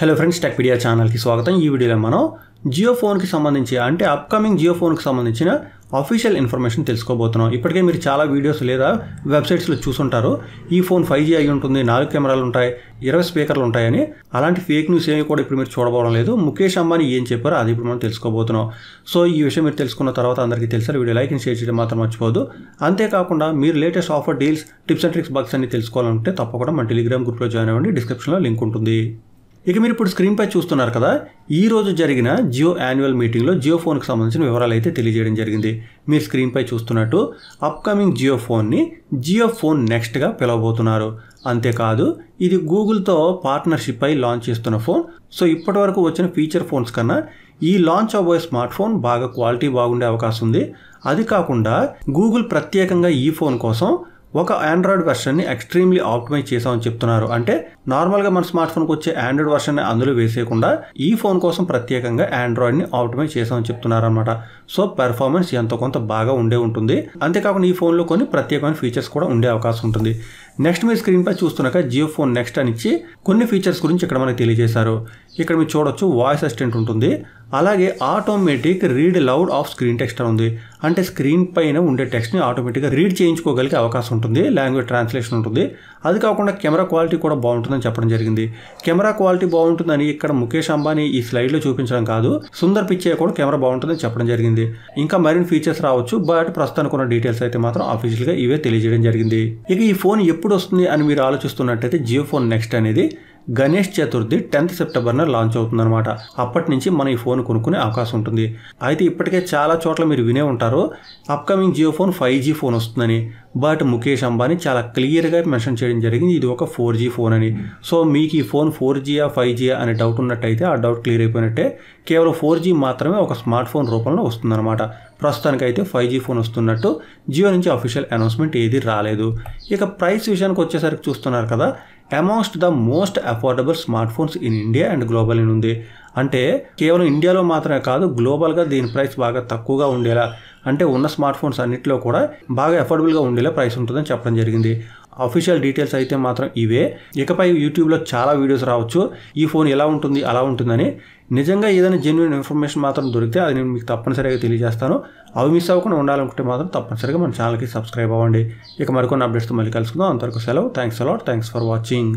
Hello friends take पीडिया channel की स्वागतम। ई वीडियोలో మనం జియో ఫోన్ కి సంబంధించి అంటే అప్కమింగ్ జియో ఫోన్ కి సంబంధించిన ఆఫీషియల్ ఇన్ఫర్మేషన్ తెలుసుకోబోతున్నాం। ఇప్పటికే మీరు చాలా వీడియోస్ లేదా వెబ్‌సైట్స్ లో చూసుంటారు ఈ ఫోన్ 5G అయి ఉంటుంది, 4 కెమెరాలు ఉంటాయి, 20 స్పీకర్లు ఉంటాయని। అలాంటి ఫేక్ న్యూస్ ఏమీ కూడా ఇప్పుడు మీరు చూడబోవడం లేదు। ముఖేష్ అంబానీ ఏం చెప్పారో అది ఇప్పుడు మనం తెలుసుకోబోతున్నాం। సో ఈ విషయం మీరు తెలుసుకున్న తర్వాత అందరికీ తెలుసు, వీడియో లైక్ అండ్ షేర్ చేయడం మాత్రం మర్చిపోవద్దు। అంతే కాకుండా మీరు latest offer deals tips and tricks box అన్ని తెలుసుకోవాలంటే తప్పకుండా మన టెలిగ్రామ్ గ్రూప్ లో జాయిన్ అవ్వండి, డిస్క్రిప్షన్ లో లింక్ ఉంటుంది। ఇక మీరు ఇప్పుడు స్క్రీన్ పై చూస్తున్నారు కదా, ఈ రోజు జరిగిన జియో యాన్యువల్ మీటింగ్ లో జియో ఫోన్ కి సంబంధించిన వివరాలు అయితే తెలియజేయడం జరిగింది। మీరు స్క్రీన్ పై చూస్తున్నట్టు అప్కమింగ్ జియో ఫోన్ ని జియో ఫోన్ నెక్స్ట్ గా పిలవబోతున్నారు। అంతేకాదు ఇది గూగుల్ తో పార్ట్నర్షిప్ అయి లాంచ్ చేస్తున్న ఫోన్। సో ఇప్పటి వరకు వచ్చిన ఫీచర్ ఫోన్స్ కన్నా ఈ లాంచ్ అవబోయే స్మార్ట్ ఫోన్ బాగా క్వాలిటీ బాగుండే అవకాశం ఉంది। అది కాకుండా గూగుల్ ప్రత్యేకంగా ఈ ఫోన్ కోసం ఒక ఆండ్రాయిడ్ వెర్షన్ ని ఎక్స్ట్రీమ్లీ ఆప్టిమైజ్ చేశామని చెప్తున్నారు। అంటే నార్మల్ గా మన స్మార్ట్ ఫోన్ కు వచ్చే ఆండ్రాయిడ్ వెర్షన్ ని అందులో వేసేయకుండా ఈ ఫోన్ కోసం ప్రత్యేకంగా ఆండ్రాయిడ్ ని ఆప్టిమైజ్ చేశామని చెప్తున్నారు అనమాట। సో పెర్ఫార్మెన్స్ ఎంతో కొంత బాగా ఉండే ఉంటుంది। అంతేకాకుండా ఈ ఫోన్ లో కొన్ని ప్రత్యేకమైన ఫీచర్స్ కూడా ఉండే అవకాశం ఉంటుంది। నెక్స్ట్ మీరు స్క్రీన్ పై చూస్తున్నాక జియో ఫోన్ నెక్స్ట్ అని ఇచ్చి కొన్ని ఫీచర్స్ గురించి ఇక్కడ మనకు తెలియజేశారు। ఇక్కడ మీరు చూడొచ్చు వాయిస్ అసిస్టెంట్ ఉంటుంది, అలాగే automatic read loud of screen text అని ఉంది। అంటే స్క్రీన్ పైన ఉండే టెక్స్ట్ని ఆటోమేటిక్గా రీడ్ చేయించుకోగలిగే అవకాశం ఉంటుంది, లాంగ్వేజ్ ట్రాన్స్లేషన్ ఉంటుంది। అది కాకుండా కెమెరా క్వాలిటీ కూడా బాగుంటుందని చెప్పడం జరిగింది। కెమెరా క్వాలిటీ బాగుంటుందని ఇక్కడ ముఖేష్ అంబానీ ఈ స్లైడ్లో చూపించడం కాదు, సుందర్ పిచ్చయ్య కూడా కెమెరా బాగుంటుందని చెప్పడం జరిగింది। ఇంకా మరిన్ని ఫీచర్స్ రావచ్చు, బట్ ప్రస్తుతానికి ఉన్న డీటెయిల్స్ అయితే మాత్రం అఫీషియల్గా ఇవే తెలియజేయడం జరిగింది। ఇక ఈ ఫోన్ ఎప్పుడు వస్తుంది అని మీరు ఆలోచిస్తున్నట్టయితే జియో ఫోన్ నెక్స్ట్ అనేది గణేష్ చతుర్థి 10th సెప్టెంబర్న లాంచ్ అవుతుందన్నమాట। అప్పటి నుంచి మనం ఈ ఫోన్ కొనుక్కునే అవకాశం ఉంటుంది। అయితే ఇప్పటికే చాలా చోట్ల మీరు వినే ఉంటారు upcoming Jio phone 5G phone వస్తుందని, బట్ ముఖేష్ అంబానీ చాలా క్లియర్గా మెన్షన్ చేయడం జరిగింది ఇది ఒక 4G ఫోన్ అని। సో మీకు ఈ ఫోన్ 4Gయా 5Gయా అనే డౌట్ ఉన్నట్టయితే ఆ డౌట్ క్లియర్ అయిపోయినట్టే। కేవలం 4G మాత్రమే ఒక స్మార్ట్ ఫోన్ రూపంలో వస్తుందన్నమాట। ప్రస్తుతానికైతే 5G ఫోన్ వస్తున్నట్టు జియో నుంచి అఫీషియల్ అనౌన్స్మెంట్ ఏది రాలేదు। ఇక ప్రైస్ విషయానికి వచ్చేసరికి చూస్తున్నారు కదా, amongst the most affordable smart phones in India and global అని ఉంది। అంటే కేవలం ఇండియాలో మాత్రమే కాదు, గ్లోబల్గా దీని ప్రైస్ బాగా తక్కువగా ఉండేలా, అంటే ఉన్న స్మార్ట్ ఫోన్స్ అన్నింటిలో కూడా బాగా అఫోర్డబుల్గా ఉండేలా ప్రైస్ ఉంటుందని చెప్పడం జరిగింది। అఫీషియల్ డీటెయిల్స్ అయితే మాత్రం ఇవే। ఇకపై యూట్యూబ్లో చాలా వీడియోస్ రావచ్చు ఈ ఫోన్ ఎలా ఉంటుంది అలా ఉంటుందని। నిజంగా ఏదైనా జెన్యున్ ఇన్ఫర్మేషన్ మాత్రం దొరికితే అది నేను మీకు తప్పనిసరిగా తెలియజేస్తాను। అవి మిస్ అవ్వకుండా ఉండాలనుకుంటే మాత్రం తప్పనిసరిగా మన ఛానల్కి సబ్స్క్రైబ్ అవ్వండి। ఇక మరికొన్ని అప్డేట్స్తో మళ్ళీ కలుసుకుందాం, అంతవరకు సెలవు। Thanks a lot, thanks for watching.